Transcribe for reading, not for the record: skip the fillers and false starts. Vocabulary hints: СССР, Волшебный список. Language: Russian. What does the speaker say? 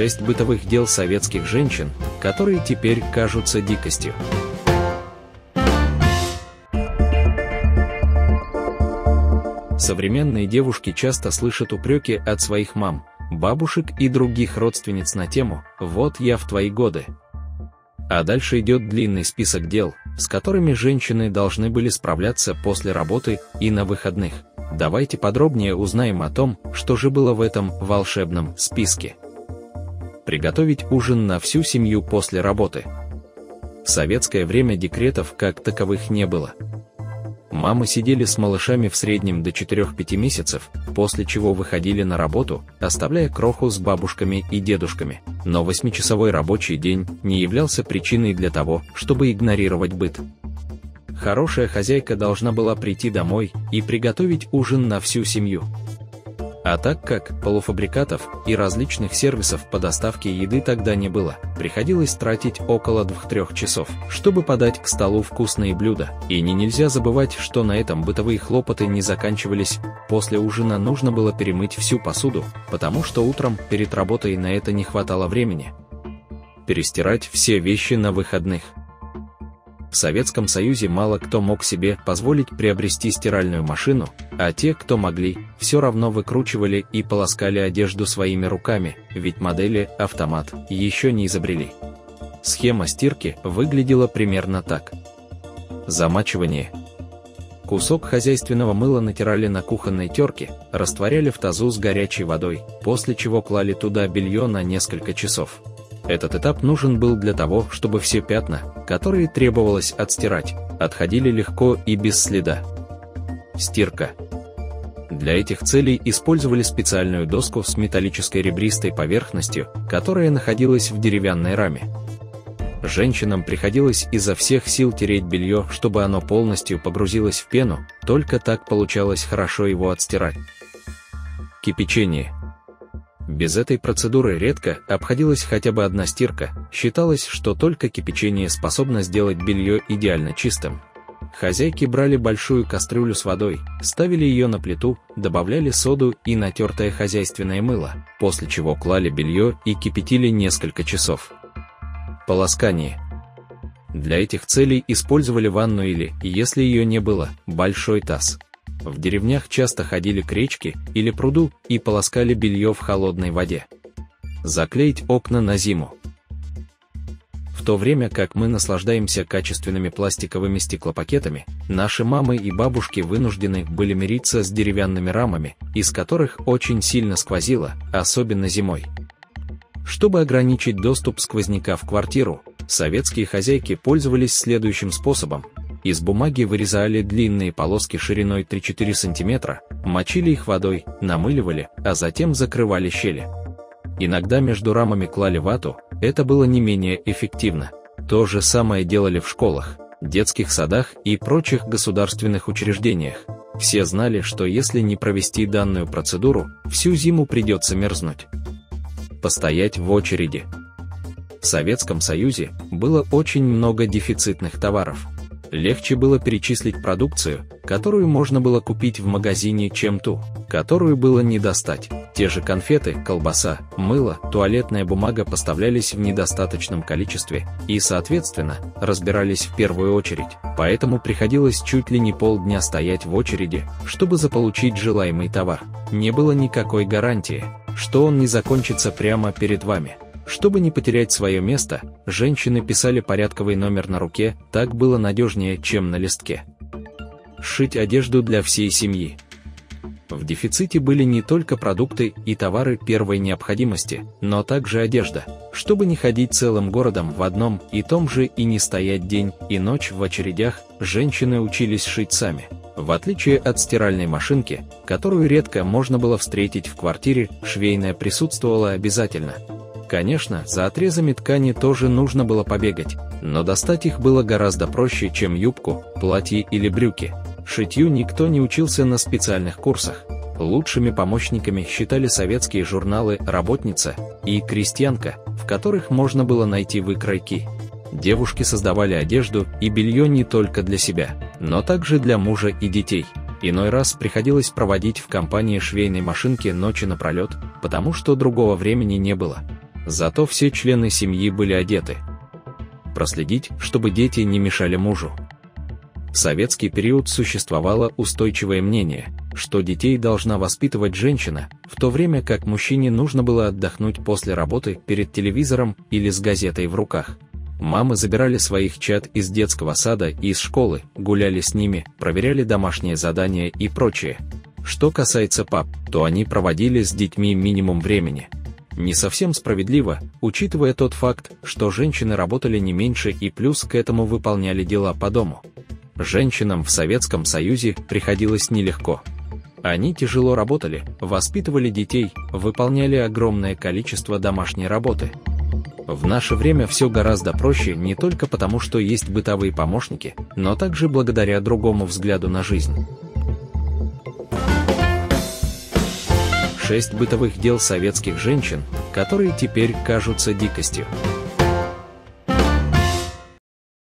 6 бытовых дел советских женщин, которые теперь кажутся дикостью. Современные девушки часто слышат упреки от своих мам, бабушек и других родственниц на тему «Вот я в твои годы». А дальше идет длинный список дел, с которыми женщины должны были справляться после работы и на выходных. Давайте подробнее узнаем о том, что же было в этом волшебном списке. Приготовить ужин на всю семью после работы. В советское время декретов как таковых не было. Мамы сидели с малышами в среднем до 4-5 месяцев, после чего выходили на работу, оставляя кроху с бабушками и дедушками. Но 8-часовой рабочий день не являлся причиной для того, чтобы игнорировать быт. Хорошая хозяйка должна была прийти домой и приготовить ужин на всю семью. А так как полуфабрикатов и различных сервисов по доставке еды тогда не было, приходилось тратить около 2-3 часов, чтобы подать к столу вкусные блюда. И нельзя забывать, что на этом бытовые хлопоты не заканчивались. После ужина нужно было перемыть всю посуду, потому что утром перед работой на это не хватало времени. Перестирать все вещи на выходных. В Советском Союзе мало кто мог себе позволить приобрести стиральную машину, а те, кто могли, все равно выкручивали и полоскали одежду своими руками, ведь модели «автомат» еще не изобрели. Схема стирки выглядела примерно так. Замачивание. Кусок хозяйственного мыла натирали на кухонной терке, растворяли в тазу с горячей водой, после чего клали туда белье на несколько часов. Этот этап нужен был для того, чтобы все пятна, которые требовалось отстирать, отходили легко и без следа. Стирка. Для этих целей использовали специальную доску с металлической ребристой поверхностью, которая находилась в деревянной раме. Женщинам приходилось изо всех сил тереть белье, чтобы оно полностью погрузилось в пену, только так получалось хорошо его отстирать. Кипячение. Без этой процедуры редко обходилась хотя бы одна стирка, считалось, что только кипячение способно сделать белье идеально чистым. Хозяйки брали большую кастрюлю с водой, ставили ее на плиту, добавляли соду и натертое хозяйственное мыло, после чего клали белье и кипятили несколько часов. Полоскание. Для этих целей использовали ванну или, если ее не было, большой таз. В деревнях часто ходили к речке или пруду и полоскали белье в холодной воде. Заклеить окна на зиму. В то время как мы наслаждаемся качественными пластиковыми стеклопакетами, наши мамы и бабушки вынуждены были мириться с деревянными рамами, из которых очень сильно сквозило, особенно зимой. Чтобы ограничить доступ сквозняка в квартиру, советские хозяйки пользовались следующим способом. Из бумаги вырезали длинные полоски шириной 3-4 см, мочили их водой, намыливали, а затем закрывали щели. Иногда между рамами клали вату, это было не менее эффективно. То же самое делали в школах, детских садах и прочих государственных учреждениях. Все знали, что если не провести данную процедуру, всю зиму придется мерзнуть. Постоять в очереди. В Советском Союзе было очень много дефицитных товаров. Легче было перечислить продукцию, которую можно было купить в магазине, чем ту, которую было не достать. Те же конфеты, колбаса, мыло, туалетная бумага поставлялись в недостаточном количестве и, соответственно, разбирались в первую очередь. Поэтому приходилось чуть ли не полдня стоять в очереди, чтобы заполучить желаемый товар. Не было никакой гарантии, что он не закончится прямо перед вами. Чтобы не потерять свое место, женщины писали порядковый номер на руке, так было надежнее, чем на листке. Сшить одежду для всей семьи. В дефиците были не только продукты и товары первой необходимости, но также одежда, чтобы не ходить целым городом в одном и том же и не стоять день и ночь в очередях, женщины учились шить сами. В отличие от стиральной машинки, которую редко можно было встретить в квартире, швейная присутствовала обязательно. Конечно, за отрезами ткани тоже нужно было побегать, но достать их было гораздо проще, чем юбку, платье или брюки. Шитью никто не учился на специальных курсах. Лучшими помощниками считали советские журналы «Работница» и «Крестьянка», в которых можно было найти выкройки. Девушки создавали одежду и белье не только для себя, но также для мужа и детей. Иной раз приходилось проводить в компании швейной машинки ночи напролет, потому что другого времени не было. Зато все члены семьи были одеты. Проследить, чтобы дети не мешали мужу. В советский период существовало устойчивое мнение, что детей должна воспитывать женщина, в то время как мужчине нужно было отдохнуть после работы перед телевизором или с газетой в руках. Мамы забирали своих чад из детского сада и из школы, гуляли с ними, проверяли домашние задания и прочее. Что касается пап, то они проводили с детьми минимум времени. Не совсем справедливо, учитывая тот факт, что женщины работали не меньше и плюс к этому выполняли дела по дому. Женщинам в Советском Союзе приходилось нелегко. Они тяжело работали, воспитывали детей, выполняли огромное количество домашней работы. В наше время все гораздо проще не только потому, что есть бытовые помощники, но также благодаря другому взгляду на жизнь. 6 бытовых дел советских женщин, которые теперь кажутся дикостью.